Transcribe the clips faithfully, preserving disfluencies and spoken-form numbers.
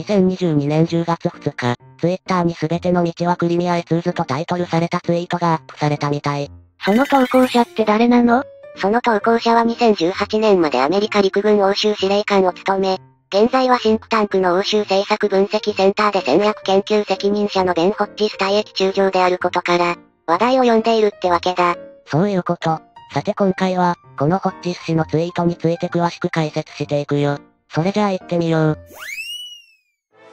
にせんにじゅうにねんじゅうがつふつか、ツイッターに全ての道はクリミアへ通ずとタイトルされたツイートがアップされたみたい。その投稿者って誰なの？その投稿者はにせんじゅうはちねんまでアメリカ陸軍欧州司令官を務め、現在はシンクタンクの欧州政策分析センターで戦略研究責任者のベン・ホッジス退役中将であることから、話題を呼んでいるってわけだ。そういうこと。さて今回は、このホッジス氏のツイートについて詳しく解説していくよ。それじゃあ行ってみよう。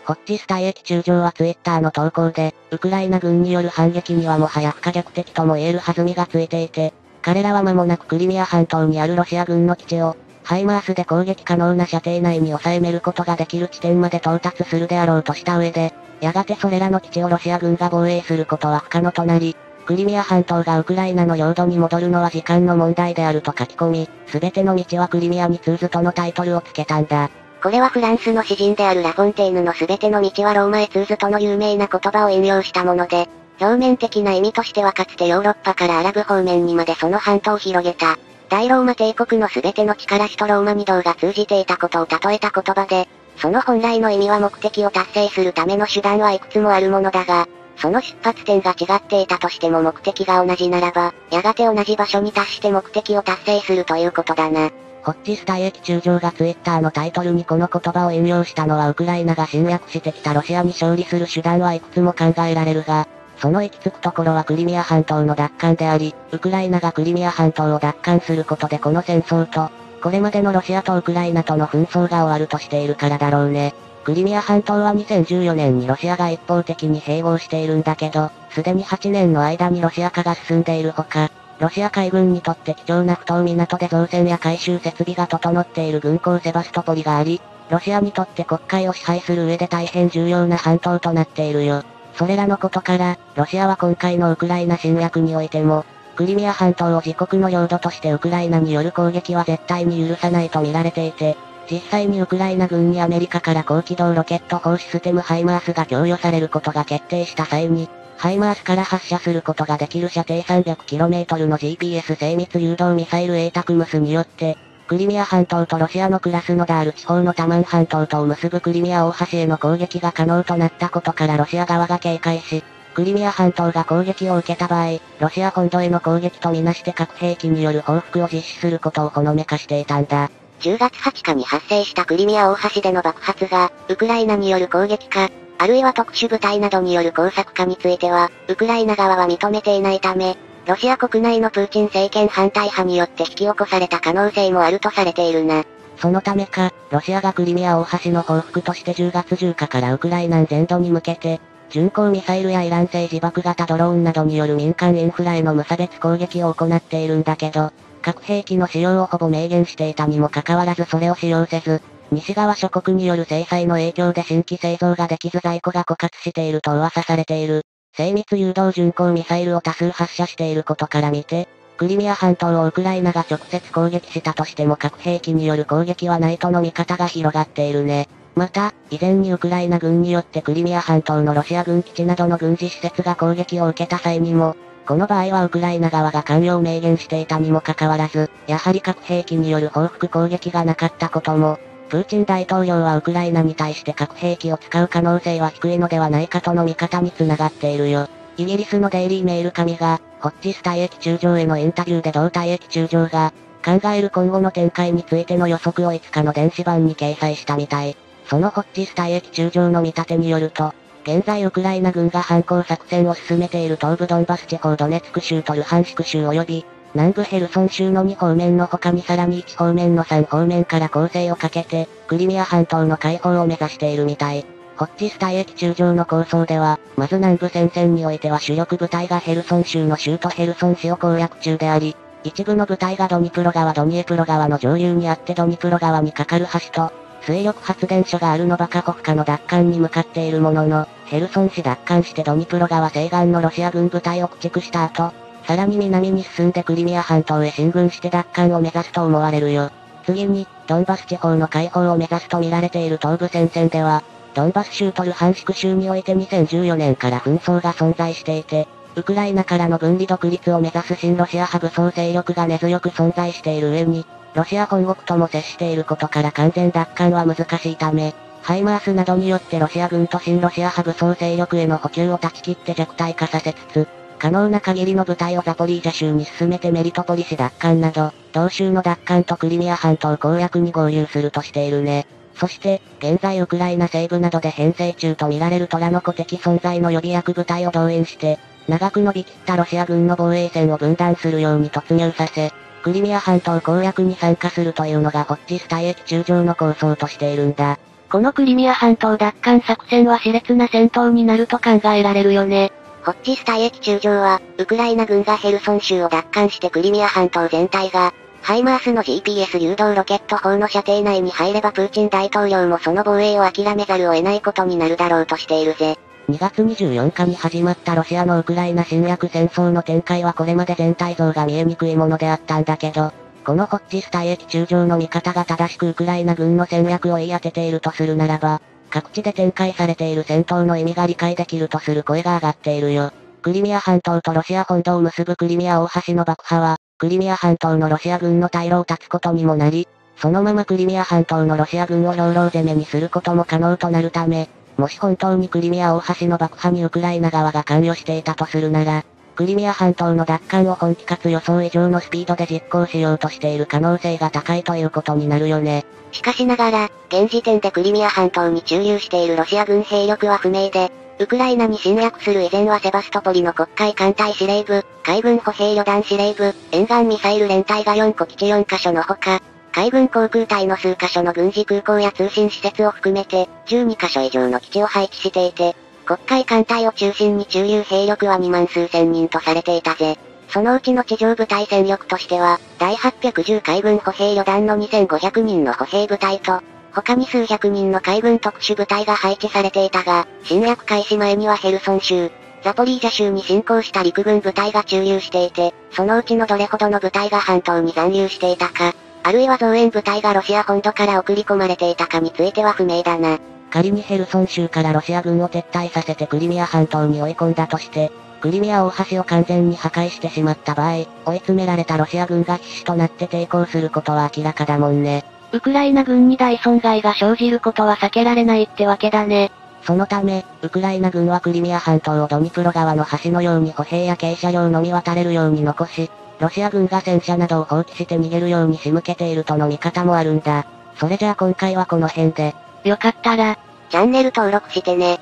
ホッジス退役中将はツイッターの投稿で、ウクライナ軍による反撃にはもはや不可逆的とも言える弾みがついていて、彼らは間もなくクリミア半島にあるロシア軍の基地を、ハイマースで攻撃可能な射程内に抑えめることができる地点まで到達するであろうとした上で、やがてそれらの基地をロシア軍が防衛することは不可能となり、クリミア半島がウクライナの領土に戻るのは時間の問題であると書き込み、すべての道はクリミアに通ずとのタイトルをつけたんだ。これはフランスの詩人であるラフォンテーヌのすべての道はローマへ通ずとの有名な言葉を引用したもので、表面的な意味としてはかつてヨーロッパからアラブ方面にまでその半島を広げた、大ローマ帝国のすべての力史とローマに道が通じていたことを例えた言葉で、その本来の意味は目的を達成するための手段はいくつもあるものだが、その出発点が違っていたとしても目的が同じならば、やがて同じ場所に達して目的を達成するということだな。ホッジス退役中将がツイッターのタイトルにこの言葉を引用したのはウクライナが侵略してきたロシアに勝利する手段はいくつも考えられるが、その行き着くところはクリミア半島の奪還であり、ウクライナがクリミア半島を奪還することでこの戦争と、これまでのロシアとウクライナとの紛争が終わるとしているからだろうね。クリミア半島はにせんじゅうよねんにロシアが一方的に併合しているんだけど、すでにはちねんの間にロシア化が進んでいるほか、ロシア海軍にとって貴重な不当港で造船や回収設備が整っている軍港セバストポリがあり、ロシアにとって国海を支配する上で大変重要な半島となっているよ。それらのことから、ロシアは今回のウクライナ侵略においても、クリミア半島を自国の領土としてウクライナによる攻撃は絶対に許さないと見られていて、実際にウクライナ軍にアメリカから高機動ロケット砲システムハイマースが供与されることが決定した際に、ハイマースから発射することができる射程 さんびゃくキロメートル の ジーピーエス 精密誘導ミサイル エータクムス によって、クリミア半島とロシアのクラスノダール地方のタマン半島とを結ぶクリミア大橋への攻撃が可能となったことからロシア側が警戒し、クリミア半島が攻撃を受けた場合、ロシア本土への攻撃とみなして核兵器による報復を実施することをほのめかしていたんだ。じゅうがつはつかに発生したクリミア大橋での爆発が、ウクライナによる攻撃か、あるいは特殊部隊などによる工作かについては、ウクライナ側は認めていないため、ロシア国内のプーチン政権反対派によって引き起こされた可能性もあるとされているな。そのためか、ロシアがクリミア大橋の報復としてじゅうがつじゅうにちからウクライナ全土に向けて、巡航ミサイルやイラン製自爆型ドローンなどによる民間インフラへの無差別攻撃を行っているんだけど、核兵器の使用をほぼ明言していたにもかかわらずそれを使用せず、西側諸国による制裁の影響で新規製造ができず在庫が枯渇していると噂されている。精密誘導巡航ミサイルを多数発射していることから見て、クリミア半島をウクライナが直接攻撃したとしても核兵器による攻撃はないとの見方が広がっているね。また、以前にウクライナ軍によってクリミア半島のロシア軍基地などの軍事施設が攻撃を受けた際にも、この場合はウクライナ側が関与を明言していたにもかかわらず、やはり核兵器による報復攻撃がなかったことも、プーチン大統領はウクライナに対して核兵器を使う可能性は低いのではないかとの見方につながっているよ。イギリスのデイリーメール紙が、ホッジス退役中将へのインタビューで同退役中将が、考える今後の展開についての予測をいつかの電子版に掲載したみたい。そのホッジス退役中将の見立てによると、現在ウクライナ軍が反攻作戦を進めている東部ドンバス地方ドネツク州とルハンシク州及び、南部ヘルソン州のにほうめんの他にさらにいちほうめんのさんほうめんから攻勢をかけて、クリミア半島の解放を目指しているみたい。ホッジス退役中将の構想では、まず南部戦線においては主力部隊がヘルソン州の州都ヘルソン市を攻略中であり、一部の部隊がドニプロ川ドニエプロ川の上流にあってドニプロ川に架かる橋と、水力発電所があるノバカホフカの奪還に向かっているものの、ヘルソン市奪還してドニプロ川西岸のロシア軍部隊を駆逐した後、さらに南に進んでクリミア半島へ進軍して奪還を目指すと思われるよ。次に、ドンバス地方の解放を目指すと見られている東部戦線では、ドンバス州とルハンシク州においてにせんじゅうよねんから紛争が存在していて、ウクライナからの分離独立を目指す親ロシア派武装勢力が根強く存在している上に、ロシア本国とも接していることから完全奪還は難しいため、ハイマースなどによってロシア軍と親ロシア派武装勢力への補給を断ち切って弱体化させつつ、可能な限りの部隊をザポリージャ州に進めてメリトポリ市奪還など、同州の奪還とクリミア半島攻略に合流するとしているね。そして、現在ウクライナ西部などで編成中と見られる虎の子的存在の予備役部隊を動員して、長く伸びきったロシア軍の防衛線を分断するように突入させ、クリミア半島攻略に参加するというのがホッジス大駅中将の構想としているんだ。このクリミア半島奪還作戦は熾烈な戦闘になると考えられるよね。ホッジス大駅中将は、ウクライナ軍がヘルソン州を奪還してクリミア半島全体が、ハイマースの ジーピーエス 誘導ロケット砲の射程内に入ればプーチン大統領もその防衛を諦めざるを得ないことになるだろうとしているぜ。にがつにじゅうよっかに始まったロシアのウクライナ侵略戦争の展開はこれまで全体像が見えにくいものであったんだけど、このホッジス大駅中将の見方が正しくウクライナ軍の戦略を言い当てているとするならば、各地で展開されている戦闘の意味が理解できるとする声が上がっているよ。クリミア半島とロシア本土を結ぶクリミア大橋の爆破は、クリミア半島のロシア軍の退路を断つことにもなり、そのままクリミア半島のロシア軍を兵糧攻めにすることも可能となるため、もし本当にクリミア大橋の爆破にウクライナ側が関与していたとするなら、クリミア半島の奪還を本気かつ予想以上のスピードで実行しようとしている可能性が高いということになるよね。しかしながら、現時点でクリミア半島に駐留しているロシア軍兵力は不明で、ウクライナに侵略する以前はセバストポリの黒海艦隊司令部、海軍歩兵旅団司令部、沿岸ミサイル連隊がよんこ基地よんかしょのほか、海軍航空隊の数カ所の軍事空港や通信施設を含めて、じゅうにかしょ以上の基地を配置していて、黒海艦隊を中心に駐留兵力はにまんすうせんにんとされていたぜ。そのうちの地上部隊戦力としては、だいはっぴゃくじゅう海軍歩兵旅団のにせんごひゃくにんの歩兵部隊と、他に数百人の海軍特殊部隊が配置されていたが、侵略開始前にはヘルソン州、ザポリージャ州に侵攻した陸軍部隊が駐留していて、そのうちのどれほどの部隊が半島に残留していたか、あるいは増援部隊がロシア本土から送り込まれていたかについては不明だな。仮にヘルソン州からロシア軍を撤退させてクリミア半島に追い込んだとして、クリミア大橋を完全に破壊してしまった場合、追い詰められたロシア軍が必死となって抵抗することは明らかだもんね。ウクライナ軍に大損害が生じることは避けられないってわけだね。そのため、ウクライナ軍はクリミア半島をドニプロ川の橋のように歩兵や軽車両のみ渡れるように残し、ロシア軍が戦車などを放棄して逃げるように仕向けているとの見方もあるんだ。それじゃあ今回はこの辺で。よかったら、チャンネル登録してね。